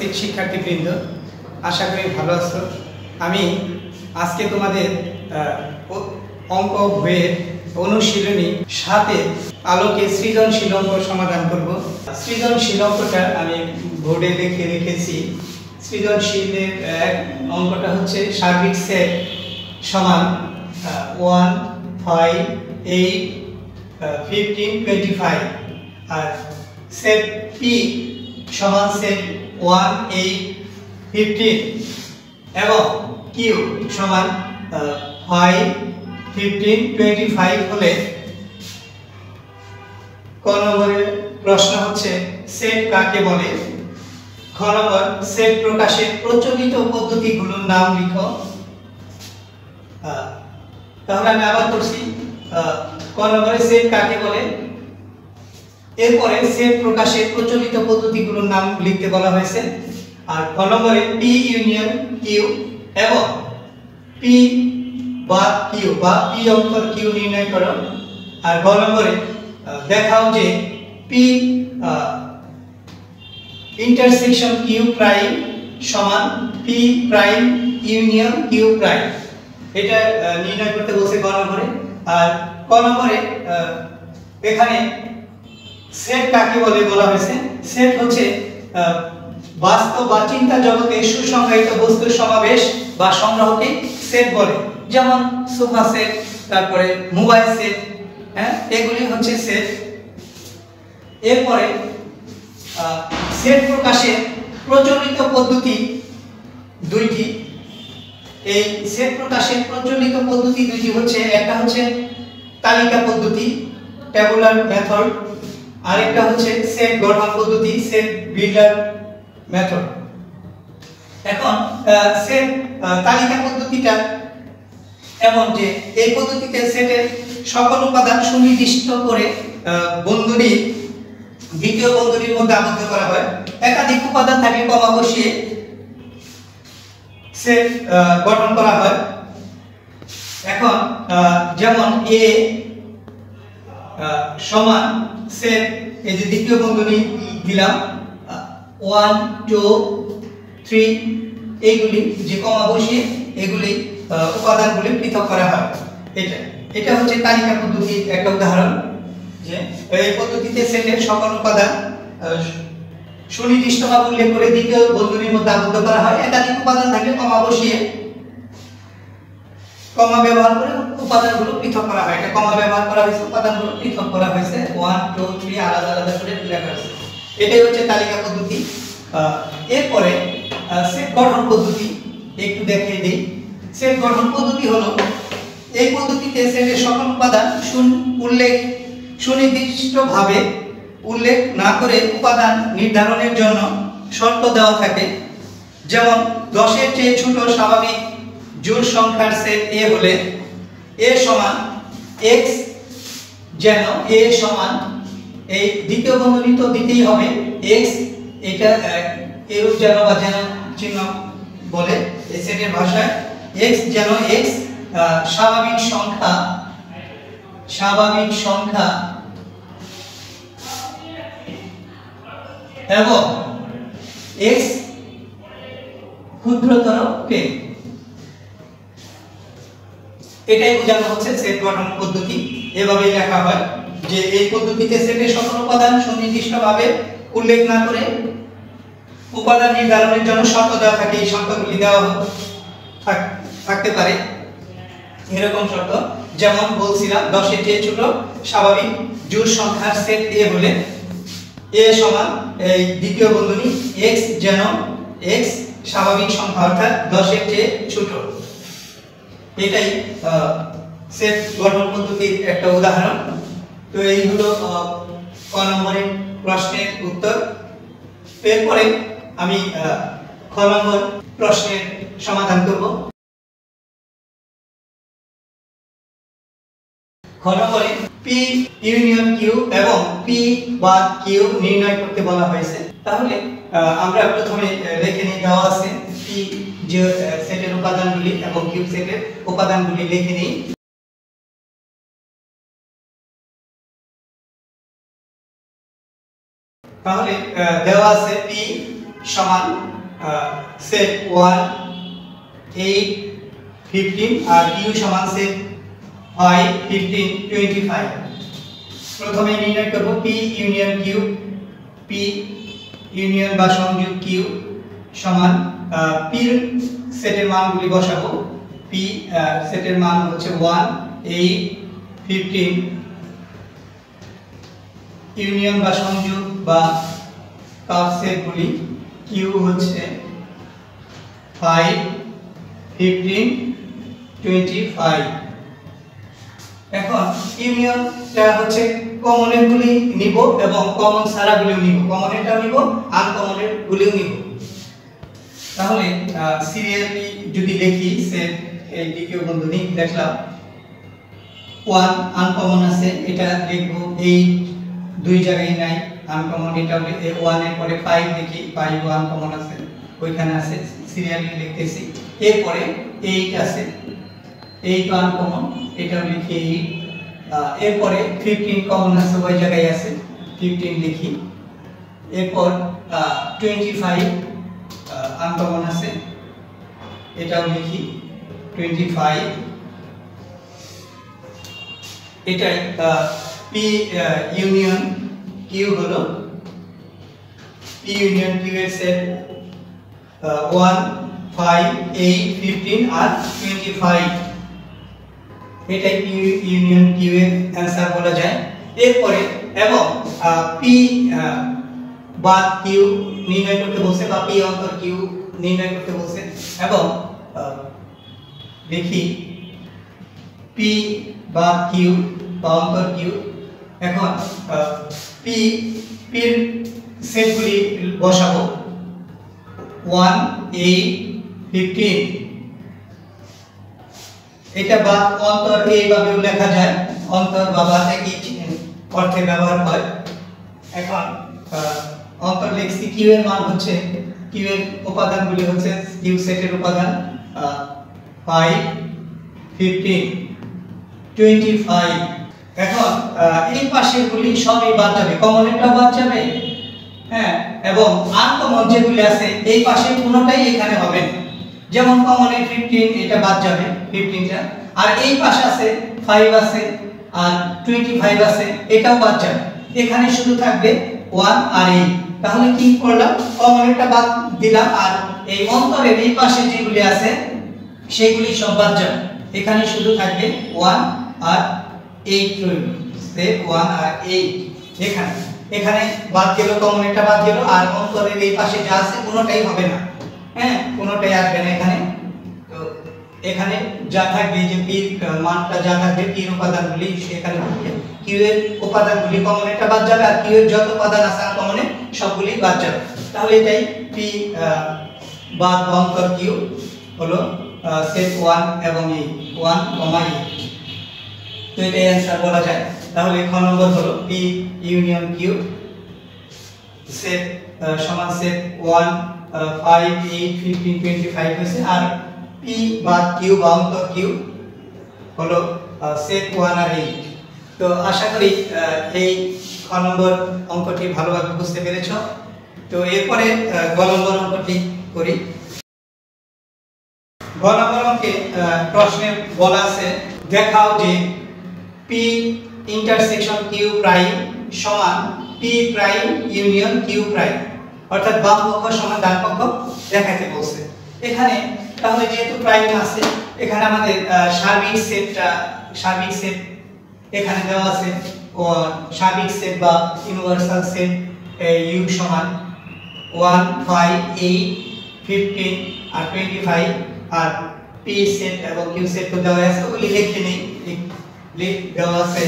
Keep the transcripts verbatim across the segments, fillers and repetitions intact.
उपस्थित शिक्षार्थीवृंद आशा करी भलो आसो। आमी आज के तुम्हारे अंक बइয়ের अनुशीलनी साथे आलोके सृजनशील अंक समाधान करब। सृजनशील अंकटा आमी बोर्डे लिखे रेखेছি। सृजनशील अंकटा হচ্ছে সার্বিক সেট समान वन फाइव एट फिफ्टीन टोटी फाइव और सेट पी समान सेट वन एट फिफ्टीन एवं किউ समान फाइव फिफ्टीन टोटी फाइव হলে ক নম্বরের প্রশ্ন হচ্ছে সেট কাকে বলে। খ নম্বর সেট প্রকাশের প্রচলিত পদ্ধতিগুলোর নাম লিখো। তাহলে আমি আবার করছি ক নম্বরে সেট কাকে বলে। এরপরে সেট প্রকাশের প্রচলিত পদ্ধতিগুলোর নাম লিখতে বলা হয়েছে। আর খ নম্বরে পি ইউনিয়ন কিউ এবং পি বা কিউ বা পি অন্তর কিউ নির্ণয় করো। আর গ নম্বরে দেখাও যে পি ইন্টারসেকশন কিউ প্রাইম সমান P prime union Q prime এটা নির্ণয় করতে বলছে গ নম্বরে। আর ক নম্বরে এখানে সেট কাকে বলে বলা হয়েছে। সেট হচ্ছে বাস্তব বা চিন্তা জগতে সুসংজ্ঞায়িত বস্তুর সমাবেশ বা সংগ্রহকে সেট বলে। যেমন সোফা সেট, তারপরে মোবাইল সেট, হ্যাঁ এগুলি হচ্ছে সেট। এরপরে সেট প্রকাশের প্রচলিত পদ্ধতি দুইটি। এই সেট প্রকাশের প্রচলিত পদ্ধতি দুইটি হচ্ছে একটা হচ্ছে তালিকা পদ্ধতি ট্যাবুলার মেথড, আরেকটা হচ্ছে সেট গঠন পদ্ধতি সেট বিল্ডার মেথড। এখন সেট তালিকা পদ্ধতিটা এমন যে এই পদ্ধতিতে সেটের সকল উপাদান সুনির্দিষ্ট করে বন্ধনী দ্বিতীয় বন্ধনীর মধ্যে আবদ্ধ করা হয়। একাধিক উপাদান থাকলে কমা বসিয়ে সেট গঠন করা হয়। এখন যেমন এ সমান সেট এই যে দ্বিতীয় বন্ধনী দিলাম ওয়ান টু থ্রি এইগুলি যে কমা বসিয়ে এগুলি উপাদানগুলি পৃথক করা হয়। এটা এটা হচ্ছে তালিকা পদ্ধতির একটা উদাহরণ যে এই পদ্ধতিতে সেটের সকল উপাদান সুনির্দিষ্টভাবে উল্লেখ করে দ্বিতীয় বন্ধনীর মধ্যে আবদ্ধ করা হয়। একাধিক উপাদান থাকলে কমা বসিয়ে কমা ব্যবহার করে উপাদানগুলো পৃথক করা হয়। এটা কমা ব্যবহার করা হয়েছে, উপাদানগুলো পৃথক করা হয়েছে ওয়ান টু থ্রি আলাদা আলাদা করে উল্লেখ করা হয়েছে। এটাই হচ্ছে তালিকা পদ্ধতি। এরপরে সেট গঠন পদ্ধতি একটু দেখে দিই। সেট গঠন পদ্ধতি হলো এই পদ্ধতিতে সেটের সকল উপাদান উল্লেখ সুনির্দিষ্টভাবে উল্লেখ না করে উপাদান নির্ধারণের জন্য শর্ত দেওয়া থাকে। যেমন দশের চেয়ে ছোট স্বাভাবিক জোড় সংখ্যার সেট এ হলে এ সমান এক্স, যেন এ সমান এই দ্বিতীয় বন্ধনী তো দিতেই হবে এক্স, এটা এরূপ যেন বা যেন চিহ্ন বলে এই সেটের ভাষায় এক্স যেন এক্স স্বাভাবিক সংখ্যা স্বাভাবিক সংখ্যা এবং এক্স ক্ষুদ্রতর কে। এটাই বোঝানো হচ্ছে সেট গঠন পদ্ধতি। এভাবে লেখা হয় যে এই পদ্ধতিতে সেটের সকল উপাদান সুনির্দিষ্টভাবে উল্লেখ না করে উপাদান নির্ধারণের জন্য শর্ত দেওয়া থাকে। এই শর্তগুলি দেওয়া থাকতে পারে এরকম শর্ত, যেমন বলছিলাম দশের চেয়ে ছোট স্বাভাবিক জোড় সংখ্যার সেট এ হলে এ সমান এই দ্বিতীয় বন্ধনী এক্স যেন এক্স স্বাভাবিক সংখ্যা অর্থাৎ দশের চেয়ে ছোট। এটাই সেট গঠন পদ্ধতির একটা উদাহরণ। তো এই হলো ক নম্বরের প্রশ্নের উত্তর। এরপরে আমি খ নম্বর প্রশ্নের সমাধান করব। খ নম্বরে পি ইউনিয়ন কিউ এবং পি বা কিউ নির্ণয় করতে বলা হয়েছে। তাহলে আমরা প্রথমে লিখে নিয়ে দেওয়া আছে পি যে সেটের উপাদানগুলি এবং কিউ সেটের উপাদানগুলি লিখে নিই। তাহলে দেওয়া আছে পি समान सेट वन एट फिफ्टीन और किऊ समान सेट फाइव फिफ्टीन टोटी फाइव प्रथम निर्णय करब P union Q P union बा संयुक्त किऊ समान पीर सेटेर मानगुली बसाबो पी सेटेर मान होच्छे वन एट फिफ्टीन यूनियन बा संयुक्त बा काफ सेट गुली किऊ होच्छे फाइव फिफ्टीन टोटी फाइव लिखते एट अनकमन एटा लिखी एर पर फिफ्टीन कमन आछे ओई जायगाय आछे फिफ्टीन लिखी एर पर पच्चीस अनकमन आछे एटाও लिखी पच्चीस एटाই पी ইউনিয়ন কিউ হলো পি ইউনিয়ন কিউ এর set one five eight fifteen আর पच्चीस এটা কি ইউনিয়ন কিউ এর आंसर বলা যায়। এরপরে এবং পি বাদ কিউ নির্ণয় করতে বলছে বা পি অন্তর কিউ নির্ণয় করতে বলছে এবং দেখি পি বাদ কিউ বা অন্তর কিউ এখন পি পি এর সেটগুলি বসাবো वन एट फिफ्टीन এটা বাদ অন্তর এইভাবে লেখা যায় অন্তর বাবাতে কি অর্থে ব্যবহার হয়। এখন অন্তর লিখছি কিউ এর মান হচ্ছে কিউ এর উপাদানগুলি হচ্ছে কিউ সেটের উপাদান फाइव फिफ्टीन पच्चीस। এখন এই পাশেরগুলি সবই বাদ যাবে কমন একটা বাদ যাবে হ্যাঁ এবং আনকমন যেগুলি আছে এই পাশে কোনটাই এখানে হবে না যেমন কমন এ पंद्रह এটা বাদ যাবে पंद्रह টা আর এই পাশে আছে पाँच আছে আর पच्चीस আছে এটাও বাদ যাবে এখানে শুধু থাকবে एक আর এই তাহলে কি করলাম কমন এটা বাদ দিলাম আর এই অন্তরের এই পাশে যেগুলি আছে সেগুলি সব বাদ যাবে এখানে শুধু থাকবে एक আর आठ রইল সেট एक আর आठ এখানে এখানে বাদ গেল কমন এটা বাদ গেল আর অন্তরের এই পাশে যা আছে কোনোটাই হবে না হ্যাঁ কোনটাই আসবে না এখানে তো এখানে যা থাকবে যে পি মানটা যা থাকবে পি এর উপাদানগুলি সেখানে থাকবে কিউ এর উপাদানগুলি কমন এটা বাদ যাবে আর কিউ এর যত উপাদান আছে কমন সবগুলি বাদ যাবে তাহলে এটাই পি বাদ অন্তর কিউ হলো সেট एक এবং এই एक কমা এই তো এটাই आंसर বলা যায়। তাহলে খ নম্বর হলো পি ইউনিয়ন কিউ সেট সমান সেট एक फाइव एट फिफ्टीन टोटी फाइव से और पी बाद किऊ बाउंड तो किऊ हलो सेट वन और एट। तो आशा करी ख नम्बर अंकटी भालोभाबे बुझते पेरेछो। तो एरपरे ग नम्बर अंकटी करी ग नम्बर अंके प्रश्ने बला आछे देखाओ जे पी इंटरसेक्शन किऊ प्राइम समान P prime union Q prime অর্থাৎ বাম পক্ষ সমান ডান পক্ষ দেখাতে বলছে এখানে। তাহলে যেহেতু প্রাইম আছে এখানে আমাদের সার্বিক সেটটা সার্বিক সেট এখানে দেওয়া আছে ও সার্বিক সেট বা ইউনিভার্সাল সেট ইউ সমান वन फाइव एट फिफ्टीन আর पच्चीस আর পি সেট এবং কিউ সেট তো দেওয়া আছে ওই লিখে নেই লিখ দেওয়া আছে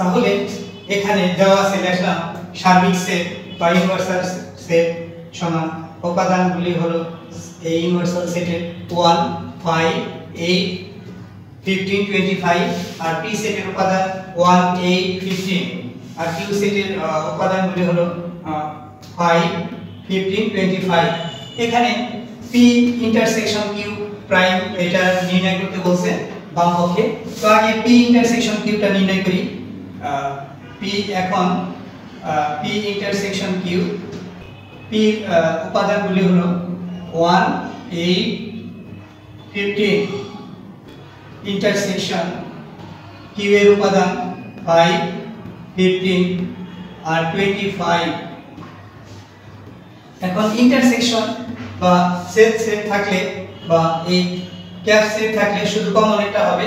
তাহলে এখানে দেওয়া আছে লেখলাম সার্বিক সেট বা ইউনিভার্সাল সেট সমান উপাদানগুলি হলো এই ইউনিভার্সাল সেটের वन फाइव एट फिफ्टीन पच्चीस আর পি সেটের উপাদান वन एट फिफ्टीन আর কিউ সেটের উপাদানগুলি হলো फाइव फिफ्टीन पच्चीस। এখানে পি ইন্টারসেকশন কিউ প্রাইম এটা নির্ণয় করতে বলছে বাম পক্ষে। তো আগে পি ইন্টারসেকশন কিউটা নির্ণয় করি। পি এখন পি ইন্টারসেকশন কিউ, পি উপাদানগুলি হলো one eight fifteen. Intersection Q এর উপাদান ফাইভ ফিফটিন আর টোয়েন্টি ফাইভ। এখন ইন্টারসেকশন বা সেট সেট থাকলে বা এই ক্যাপ সেট থাকলে শুধু কমন এটা হবে,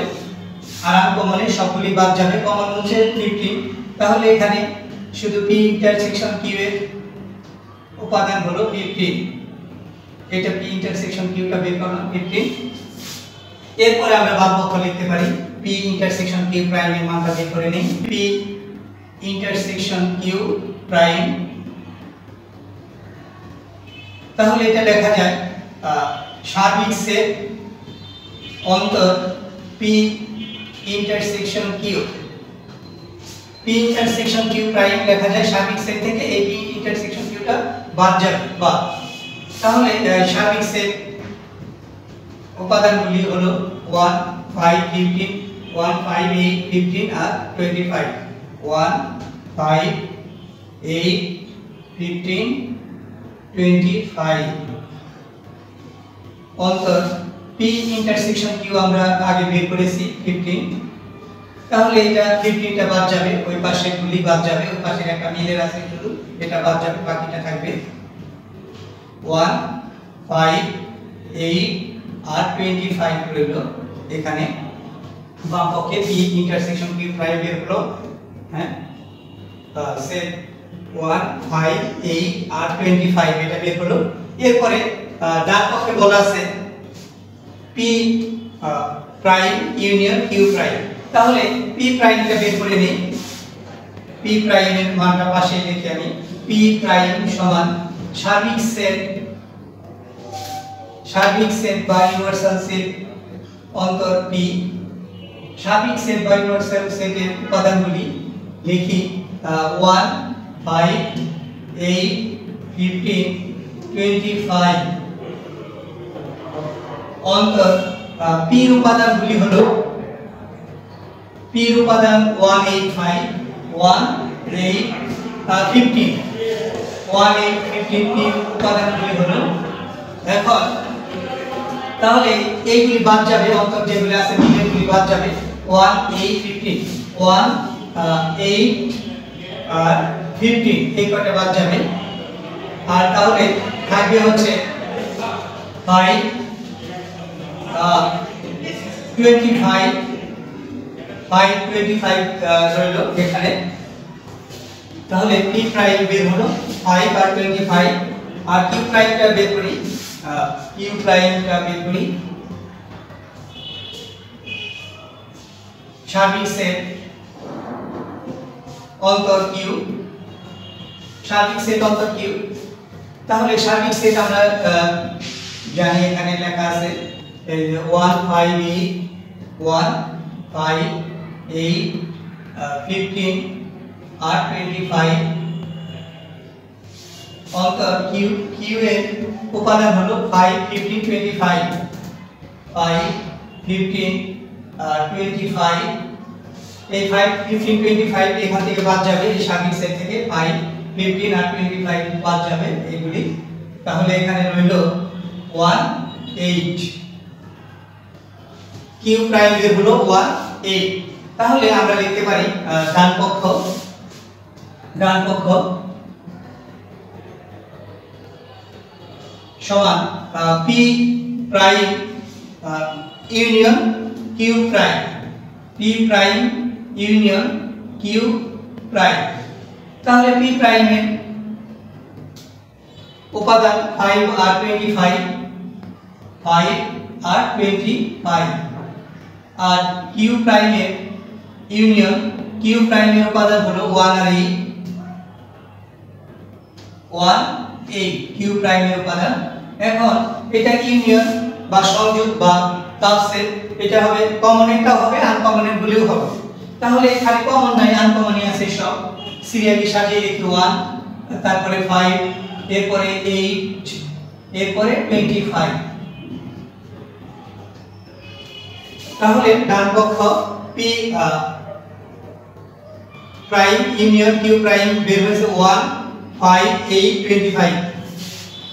আর আনকমনে সবগুলি বাদ যাবে, কমন হচ্ছে পঞ্চাশ। তাহলে এখানে শুধু পি ইন্টারসেকশন কিউ এর উপাদান হলো পঞ্চাশ। এটা পি ইন্টারসেকশন কিউটা বের করলাম পঞ্চাশ। এরপরে আমরা বামপক্ষ লিখতে পারি পি ইন্টারসেকশন কিউ প্রাইম এর মানটা বের করে নেই। পি ইন্টারসেকশন কিউ প্রাইম, তাহলে এটা লেখা যায় সার্বিক সেট অন্তর P intersection Q. P intersection Q prime লেখা যায় সার্বিক সেট থেকে এই পি ইন্টারসেকশন কিউটা বাদ যাবে বা। তাহলে সার্বিক সেট উপাদানগুলি হলো one five fifteen, one five eight fifteen আর twenty five. One five eight fifteen পঁচিশ। অন্তর পি ইন্টারসেকশন কিউ আমরা আগে বের করেছি পঞ্চাশ। তাহলে এটা পঞ্চাশটা বাদ যাবে, ওই পাশে গুলি বাদ যাবে, ওই পাশে একটা মিলের আছে শুধু এটা বাদ যাবে, বাকিটা থাকবে ওয়ান ফাইভ এইট আর টোয়েন্টি ফাইভ রইল। এখানে বাম পক্ষে পি ইন্টারসেকশন কিউ প্রাইম বের হলো। হ্যাঁ, সে ওয়ান ফাইভ এইট আর টোয়েন্টি ফাইভ এটা বের হলো। এরপরে ডান পক্ষে বলা আছে P prime union Q prime. তাহলে পি প্রাইমটা বের করে নিই। পি প্রাইমের মানটা পাশে লিখে আমি পি প্রাইম সমান সার্বিক সেট, সার্বিক সেট বা ইউনিভার্সাল সেট অন্তর পি। সার্বিক সেট বা ইউনিভার্সাল সেটের উপাদানগুলি লিখি one five eight fifteen twenty five. অন্তর পি উপাদানগুলি হলো পি উপাদান one eight five one eight fifteen one eight fifteen P উপাদানগুলি হলো। এখন তাহলে এইগুলি বাদ যাবে, অন্তর যেগুলি আছে সেগুলি বাদ যাবে। One eight fifteen one eight আর ফিফটিন এই কটা বাদ যাবে। আর তাহলে থাকবে হচ্ছে five twenty five five twenty five রইল এখানে। তাহলে পি প্রাইম বের হলো ফাইভ আর টোয়েন্টি ফাইভ। আর কিউ প্রাইমটা বের করি, কিউ প্রাইমটা বের করি সার্বিক সেট অন্তর কিউ, সার্বিক সেট অন্তর কিউ। তাহলে সার্বিক সেট আমরা জানি, এখানে লেখা আছে one five eight one five eight fifteen আর টোয়েন্টি ফাইভ। অন্তর কিউ, কিউ এর উপাদান হলো five fifteen twenty five, five fifteen twenty five. এই ফাইভ ফিফটিন টোয়েন্টি ফাইভ এখান থেকে বাদ যাবে, এই সার্বিক সেট থেকে ফাইভ ফিফটিন আর টোয়েন্টি ফাইভ বাদ যাবে এইগুলি। তাহলে এখানে রইল ওয়ান এইট, কিউ প্রাইম বের হলো ওয়ান এইট। তাহলে আমরা লিখতে পারি ডান পক্ষ, ডান পক্ষ সমান P prime union Q prime, P prime union Q prime. তাহলে পি প্রাইমের উপাদান ফাইভ আর টোয়েন্টি ফাইভ, ফাইভ আর টোয়েন্টি ফাইভ। আর কিউ প্রাইমের ইউনিয়ন কিউ প্রাইমের উপাদান হলো ওয়ান আর এইট, ওয়ান এইট কিউ প্রাইমের উপাদান। এখন এটা ইউনিয়ন বা সংযোগ বা তাফসির, এটা হবে কমন একটা হবে আর আনকমনের গুলিও হবে। তাহলে এখানে কমন নাই, আনকমনই আছে সব। সিরিয়ালি সাজিয়ে লিখি ওয়ান, তারপরে ফাইভ, এরপরে এইট, এরপরে টোয়েন্টি ফাইভ। তাহলে ডান পক্ষ p prime union q prime বের হয়েছে one five eight twenty-five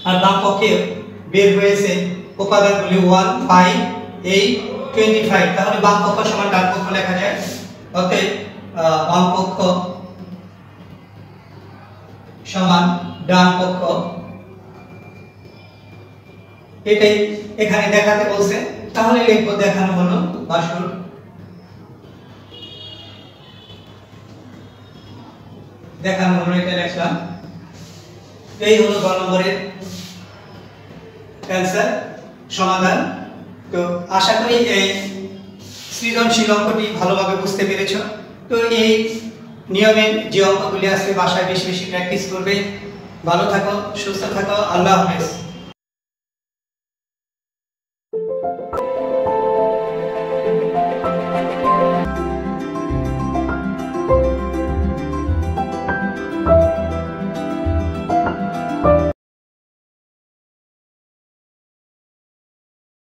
আর বাম পক্ষে বের হয়েছে উপাদানগুলি one five eight twenty-five তাহলে বাম পক্ষ সমান ডান পক্ষ লেখা যায়। অতএব বাম পক্ষ সমান ডান পক্ষ এটাই এখানে দেখাতে বলছে তাহলে লিখব দেখানো হলো বাসুর দেখানো হলো এটা লেখলাম। এই হলো গ নম্বরের অ্যানসার সমাধান। তো আশা করি এই সৃজনশীল অঙ্কটি ভালোভাবে বুঝতে পেরেছো। তো এই নিয়মের যে অঙ্কগুলি আছে বাসায় বেশি বেশি প্র্যাকটিস করবে। ভালো থাকো, সুস্থ থাকো, আল্লাহ হাফেজ।